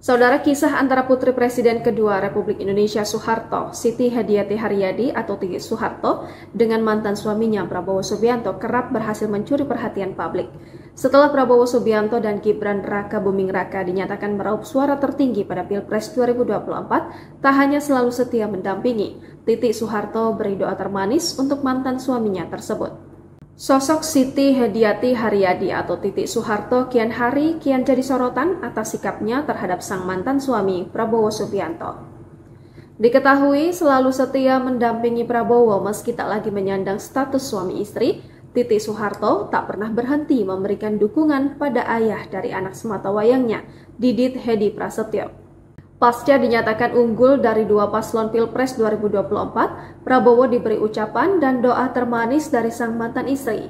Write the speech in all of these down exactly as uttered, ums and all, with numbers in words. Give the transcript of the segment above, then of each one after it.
Saudara, kisah antara putri Presiden kedua Republik Indonesia Soeharto, Siti Hediati Hariyadi atau Titiek Soeharto, dengan mantan suaminya Prabowo Subianto kerap berhasil mencuri perhatian publik. Setelah Prabowo Subianto dan Gibran Rakabuming Raka dinyatakan meraup suara tertinggi pada Pilpres dua ribu dua puluh empat, tak hanya selalu setia mendampingi, Titiek Soeharto beri doa termanis untuk mantan suaminya tersebut. Sosok Siti Hediati Hariyadi atau Titiek Soeharto kian hari kian jadi sorotan atas sikapnya terhadap sang mantan suami Prabowo Subianto. Diketahui selalu setia mendampingi Prabowo meski tak lagi menyandang status suami istri, Titiek Soeharto tak pernah berhenti memberikan dukungan pada ayah dari anak sematawayangnya, Didit Hedi Prasetyo. Pasca dinyatakan unggul dari dua paslon Pilpres dua ribu dua puluh empat, Prabowo diberi ucapan dan doa termanis dari sang mantan istri.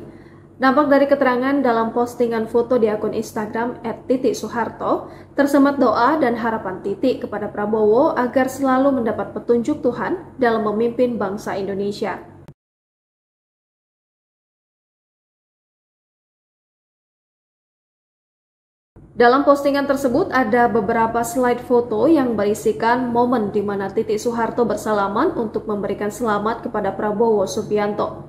Nampak dari keterangan dalam postingan foto di akun Instagram et titiek soeharto, tersemat doa dan harapan Titiek kepada Prabowo agar selalu mendapat petunjuk Tuhan dalam memimpin bangsa Indonesia. Dalam postingan tersebut ada beberapa slide foto yang berisikan momen di mana Titiek Soeharto bersalaman untuk memberikan selamat kepada Prabowo Subianto.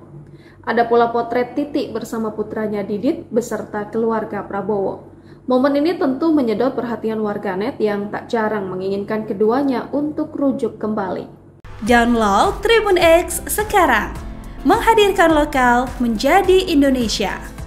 Ada pula potret Titiek bersama putranya Didit beserta keluarga Prabowo. Momen ini tentu menyedot perhatian warganet yang tak jarang menginginkan keduanya untuk rujuk kembali. Download TribunX sekarang, menghadirkan lokal menjadi Indonesia.